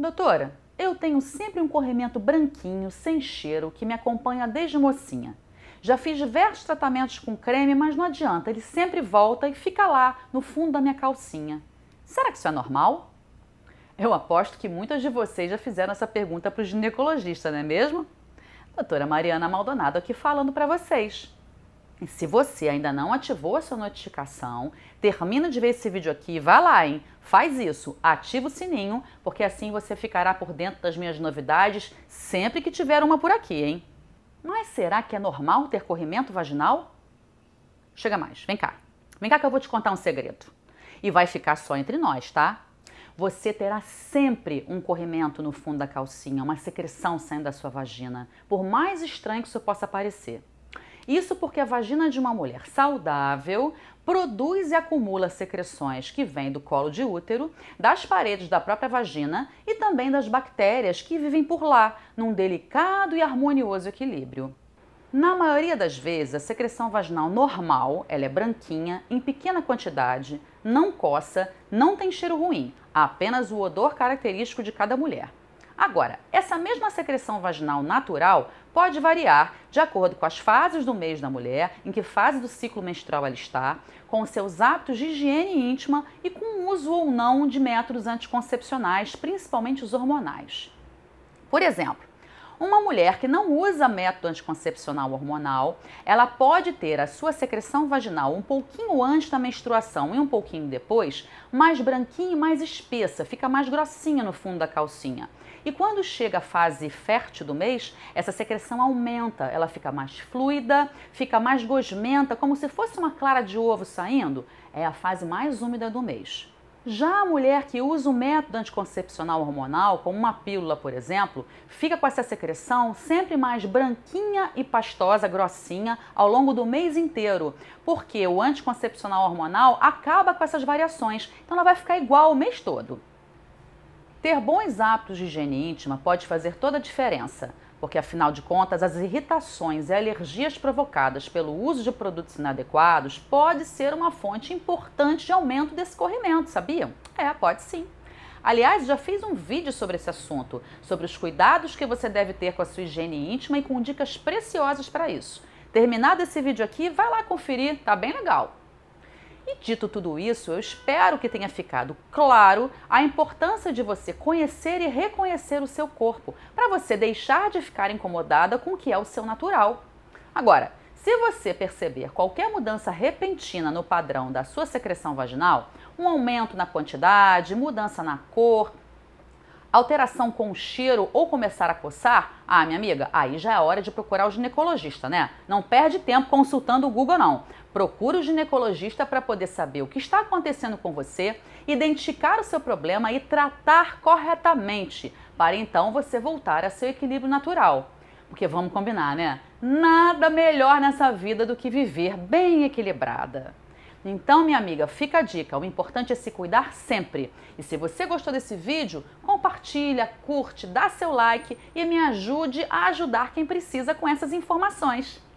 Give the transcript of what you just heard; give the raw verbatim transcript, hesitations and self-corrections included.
Doutora, eu tenho sempre um corrimento branquinho, sem cheiro, que me acompanha desde mocinha. Já fiz diversos tratamentos com creme, mas não adianta, ele sempre volta e fica lá, no fundo da minha calcinha. Será que isso é normal? Eu aposto que muitas de vocês já fizeram essa pergunta para o ginecologista, não é mesmo? Doutora Mariana Maldonado aqui falando para vocês. E se você ainda não ativou a sua notificação, termina de ver esse vídeo aqui e vai lá, hein? Faz isso, ativa o sininho, porque assim você ficará por dentro das minhas novidades sempre que tiver uma por aqui, hein? Mas será que é normal ter corrimento vaginal? Chega mais, vem cá. Vem cá que eu vou te contar um segredo. E vai ficar só entre nós, tá? Você terá sempre um corrimento no fundo da calcinha, uma secreção saindo da sua vagina, por mais estranho que isso possa parecer. Isso porque a vagina de uma mulher saudável produz e acumula secreções que vêm do colo de útero, das paredes da própria vagina e também das bactérias que vivem por lá, num delicado e harmonioso equilíbrio. Na maioria das vezes, a secreção vaginal normal, ela é branquinha, em pequena quantidade, não coça, não tem cheiro ruim, há apenas o odor característico de cada mulher. Agora, essa mesma secreção vaginal natural pode variar de acordo com as fases do mês da mulher, em que fase do ciclo menstrual ela está, com seus hábitos de higiene íntima e com o uso ou não de métodos anticoncepcionais, principalmente os hormonais. Por exemplo, uma mulher que não usa método anticoncepcional hormonal, ela pode ter a sua secreção vaginal um pouquinho antes da menstruação e um pouquinho depois, mais branquinha e mais espessa, fica mais grossinha no fundo da calcinha. E quando chega a fase fértil do mês, essa secreção aumenta, ela fica mais fluida, fica mais gosmenta, como se fosse uma clara de ovo saindo. É a fase mais úmida do mês. Já a mulher que usa o método anticoncepcional hormonal, como uma pílula, por exemplo, fica com essa secreção sempre mais branquinha e pastosa, grossinha, ao longo do mês inteiro, porque o anticoncepcional hormonal acaba com essas variações, então ela vai ficar igual o mês todo. Ter bons hábitos de higiene íntima pode fazer toda a diferença, porque afinal de contas as irritações e alergias provocadas pelo uso de produtos inadequados pode ser uma fonte importante de aumento desse corrimento, sabiam? É, pode sim. Aliás, já fiz um vídeo sobre esse assunto, sobre os cuidados que você deve ter com a sua higiene íntima e com dicas preciosas para isso. Terminado esse vídeo aqui, vai lá conferir, tá bem legal! E dito tudo isso, eu espero que tenha ficado claro a importância de você conhecer e reconhecer o seu corpo, para você deixar de ficar incomodada com o que é o seu natural. Agora, se você perceber qualquer mudança repentina no padrão da sua secreção vaginal, um aumento na quantidade, mudança na cor, alteração com o cheiro ou começar a coçar, ah, minha amiga, aí já é hora de procurar o ginecologista, né? Não perde tempo consultando o Google, não. Procura o ginecologista para poder saber o que está acontecendo com você, identificar o seu problema e tratar corretamente, para então você voltar a seu equilíbrio natural. Porque vamos combinar, né? Nada melhor nessa vida do que viver bem equilibrada. Então, minha amiga, fica a dica, o importante é se cuidar sempre. E se você gostou desse vídeo, compartilha, curte, dá seu like e me ajude a ajudar quem precisa com essas informações.